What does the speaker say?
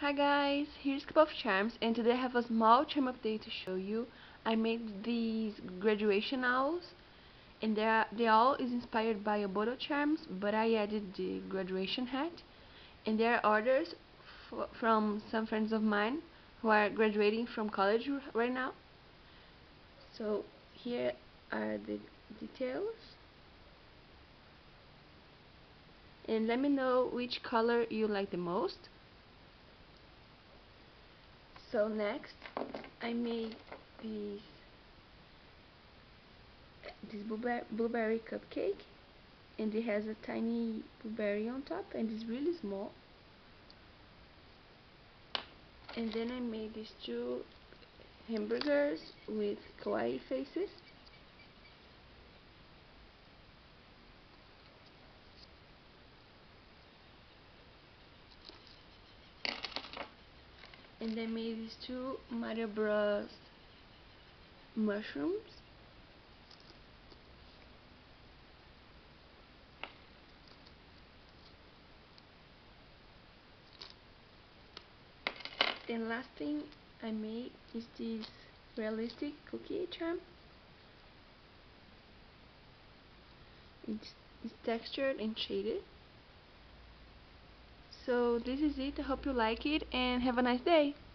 Hi guys, here's Cup of Charms, and today I have a small charm update to show you. I made these graduation owls, and the owl is inspired by Obodo charms, but I added the graduation hat. And there are orders from some friends of mine who are graduating from college right now. So here are the details. And let me know which color you like the most. So next, I made this blueberry cupcake, and it has a tiny blueberry on top, and it's really small. And then I made these two hamburgers with kawaii faces. And I made these two Mario Bros. mushrooms. And last thing I made is this realistic cookie charm. It's textured and shaded. So this is it. I hope you like it and have a nice day.